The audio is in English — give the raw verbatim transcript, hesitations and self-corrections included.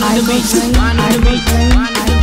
One on the beach, one on the beach, one on the beach.